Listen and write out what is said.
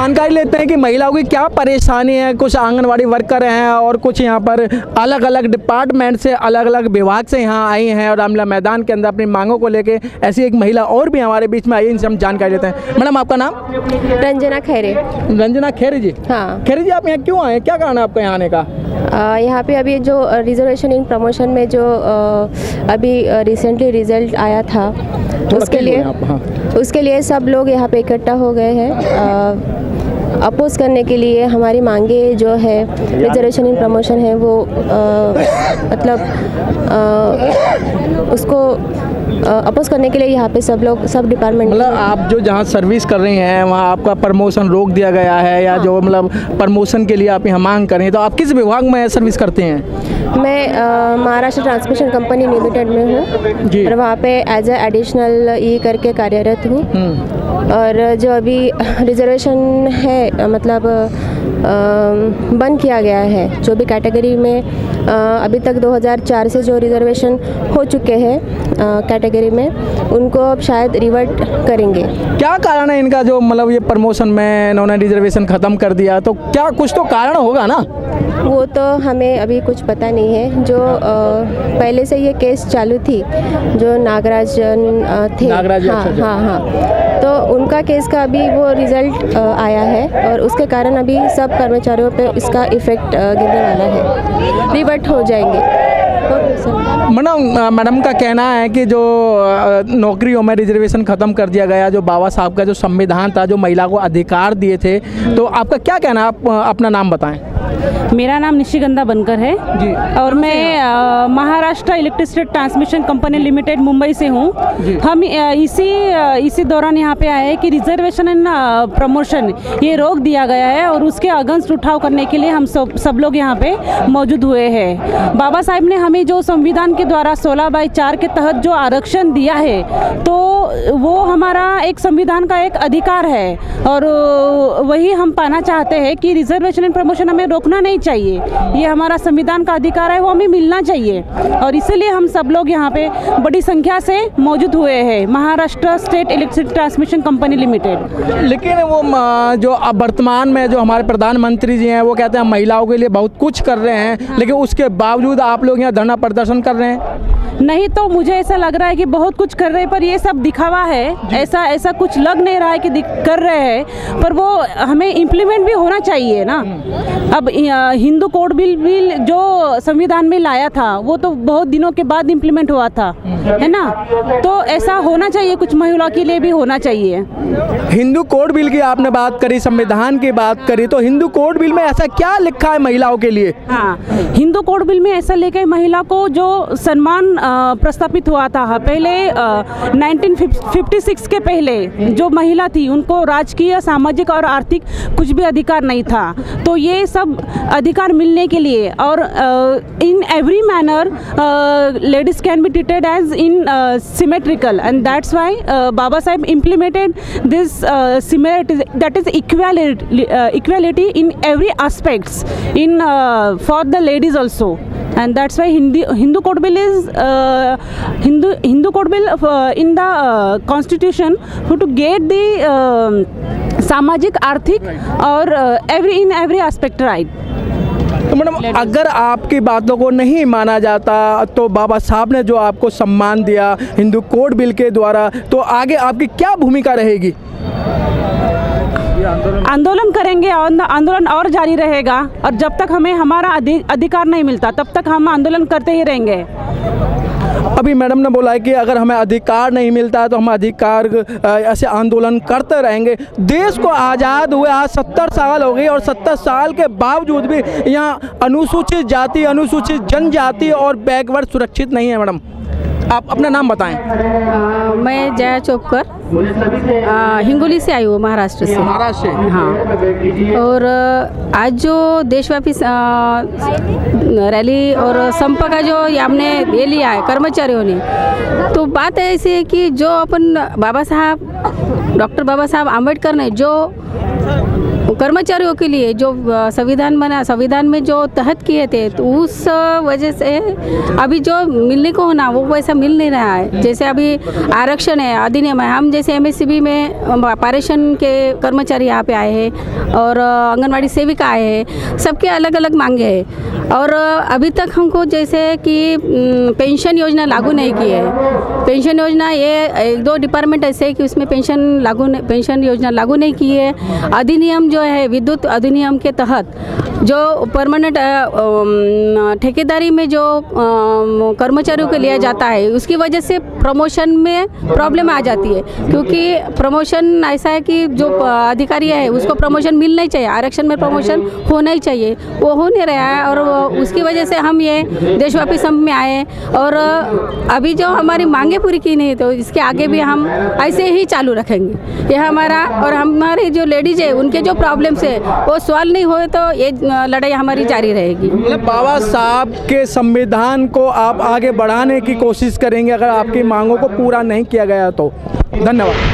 जानकारी लेते हैं कि महिलाओं की क्या परेशानी है। कुछ आंगनवाड़ी वर्कर हैं और कुछ यहाँ पर अलग अलग डिपार्टमेंट से, अलग अलग विभाग से यहाँ आई हैं और रामला मैदान के अंदर अपनी मांगों को लेके ऐसी एक महिला और भी हमारे बीच में आई, इनसे हम जानकारी लेते हैं। मैडम, आपका नाम? रंजना खेरे। रंजना खेरे जी, हाँ। खेरे जी, आप यहाँ क्यों आए, क्या कारण है आपका यहाँ आने का? यहाँ पे अभी जो रिजर्वेशन इन प्रमोशन में जो अभी रिसेंटली रिजल्ट आया था, उसके लिए सब लोग यहाँ पे इकट्ठा हो गए हैं अपोज करने के लिए। हमारी मांगे जो है रिजर्वेशन इन प्रमोशन है वो उसको अपोज करने के लिए यहाँ पे सब लोग, सब डिपार्टमेंट। मतलब आप जो जहाँ सर्विस कर रही हैं वहाँ आपका प्रमोशन रोक दिया गया है या हाँ। जो मतलब प्रमोशन के लिए आप यहाँ मांग कर रही हैं, तो आप किस विभाग में सर्विस करते हैं? मैं महाराष्ट्र ट्रांसमिशन कंपनी लिमिटेड में हूँ और वहाँ पे एज ए एडिशनल ई करके कार्यरत हूँ। और जो अभी रिजर्वेशन है, मतलब बंद किया गया है जो भी कैटेगरी में, अभी तक 2004 से जो रिजर्वेशन हो चुके हैं कैटेगरी में, उनको अब शायद रिवर्ट करेंगे। क्या कारण है इनका जो मतलब ये प्रमोशन में इन्होंने रिजर्वेशन ख़त्म कर दिया, तो क्या कुछ तो कारण होगा ना? वो तो हमें अभी कुछ पता नहीं है। जो पहले से ये केस चालू थी, जो नागराजन थे, हाँ, तो उनका केस का अभी वो रिज़ल्ट आया है और उसके कारण अभी सब कर्मचारियों पे इसका इफ़ेक्ट गिरने वाला है, रिवर्ट हो जाएंगे। मैडम का कहना है कि जो नौकरियों में रिजर्वेशन ख़त्म कर दिया गया, जो बाबा साहब का जो संविधान था, जो महिला को अधिकार दिए थे, तो आपका क्या कहना है? आप अपना नाम बताएं। मेरा नाम निशिगंधा बनकर है जी। और मैं Maharashtra electric transmission company limited Mumbai से हूँ। हम इसी दौरान यहाँ पे आए हैं कि रिजर्वेशन एंड प्रमोशन ये रोक दिया गया है और उसके अगेंस्ट उठाव करने के लिए हम सब लोग यहाँ पे मौजूद हुए हैं। बाबा साहब ने हमें जो संविधान के द्वारा 16/4 के तहत जो आरक्षण दिया है, तो वो हमारा एक संविधान का एक अधिकार है और वही हम पाना चाहते हैं कि रिजर्वेशन एंड प्रमोशन हमें रोकना नहीं चाहिए। ये हमारा संविधान का अधिकार है, वो हमें मिलना चाहिए और इसीलिए हम सब लोग यहाँ पे बड़ी संख्या से मौजूद हुए हैं, Maharashtra state electric transmission company limited. लेकिन वो जो अब वर्तमान में जो हमारे प्रधानमंत्री जी हैं वो कहते हैं महिलाओं के लिए बहुत कुछ कर रहे हैं, लेकिन उसके बावजूद आप लोग यहाँ धरना प्रदर्शन कर रहे हैं। नहीं तो मुझे ऐसा लग रहा है कि बहुत कुछ कर रहे हैं, पर ये सब दिखावा है। ऐसा कुछ लग नहीं रहा है कि कर रहे हैं, पर वो हमें इम्प्लीमेंट भी होना चाहिए ना। अब हिंदू कोड बिल जो संविधान में लाया था वो तो बहुत दिनों के बाद इम्प्लीमेंट हुआ था, है ना, तो ऐसा होना चाहिए, कुछ महिला के लिए भी होना चाहिए। हिंदू कोड बिल की आपने बात करी, संविधान की बात करी, तो हिंदू कोड बिल में ऐसा क्या लिखा है महिलाओं के लिए? हाँ, हिंदू कोड बिल में ऐसा लिखा है महिला को जो सम्मान प्रस्तावित हुआ था पहले 1956 के पहले, जो महिला थी उनको राजकीय, सामाजिक और आर्थिक कुछ भी अधिकार नहीं था, तो ये सब अधिकार मिलने के लिए और in every manner ladies can be treated as in symmetrical and that's why Baba Saheb implemented this that is equality in every aspects in for the ladies also and that's why Hindu Code Bill is Hindu Code Bill in the Constitution to get the सामाजिक, आर्थिक और in every aspect right. तो madam, अगर आपकी बातों को नहीं माना जाता तो बाबा साहब ने जो आपको सम्मान दिया हिंदू कोड बिल के द्वारा, तो आगे आपकी क्या भूमिका रहेगी? आंदोलन करेंगे और आंदोलन और जारी रहेगा और जब तक हमें हमारा अधिकार नहीं मिलता तब तक हम आंदोलन करते ही रहेंगे। अभी मैडम ने बोला है कि अगर हमें अधिकार नहीं मिलता तो हम अधिकार ऐसे आंदोलन करते रहेंगे। देश को आज़ाद हुए आज 70 साल हो गए और 70 साल के बावजूद भी यहाँ अनुसूचित जाति, अनुसूचित जनजाति और बैकवर्ड सुरक्षित नहीं है। मैडम, आप अपना नाम बताएं। मैं जया चोपड़ा, हिंगोली से आई हूँ, महाराष्ट्र से। महाराष्ट्र, हाँ। और आज जो देशव्यापी रैली और संप का जो हमने ये लिया है कर्मचारियों ने, तो बात ऐसी है कि जो अपन बाबा साहब, डॉक्टर बाबा साहब आम्बेडकर ने जो कर्मचारियों के लिए जो संविधान बना, संविधान में जो तहत किए थे, तो उस वजह से अभी जो मिलने को होना वो वैसा मिल नहीं रहा है। जैसे अभी आरक्षण है, अधिनियम है, हम जैसे एमएससीबी में पारेषण के कर्मचारी यहाँ पे आए हैं और आंगनवाड़ी सेविका आए हैं, सबके अलग अलग मांगे हैं और अभी तक हमको जैसे कि पेंशन योजना लागू नहीं की है। पेंशन योजना ये एक दो डिपार्टमेंट ऐसे है कि उसमें पेंशन योजना लागू नहीं की है। अधिनियम जो है विद्युत अधिनियम के तहत जो परमानेंट ठेकेदारी में जो कर्मचारियों को लिया जाता है, उसकी वजह से प्रमोशन में प्रॉब्लम आ जाती है, क्योंकि प्रमोशन ऐसा है कि जो अधिकारी है उसको प्रमोशन मिलना ही चाहिए, आरक्षण में प्रमोशन होना ही चाहिए, वो हो नहीं रहा है। और उसकी वजह से हम ये देशव्यापी संप में आए और अभी जो हमारी मांगे पूरी की नहीं, तो इसके आगे भी हम ऐसे ही चालू रखेंगे। यह हमारा और हमारे जो लेडीज है उनके जो प्रॉब्लम्स है वो सॉल्व नहीं हो तो ये लड़ाई हमारी जारी रहेगी। बाबा साहब के संविधान को आप आगे बढ़ाने की कोशिश करेंगे अगर आपकी मांगों को पूरा नहीं किया गया तो। धन्यवाद।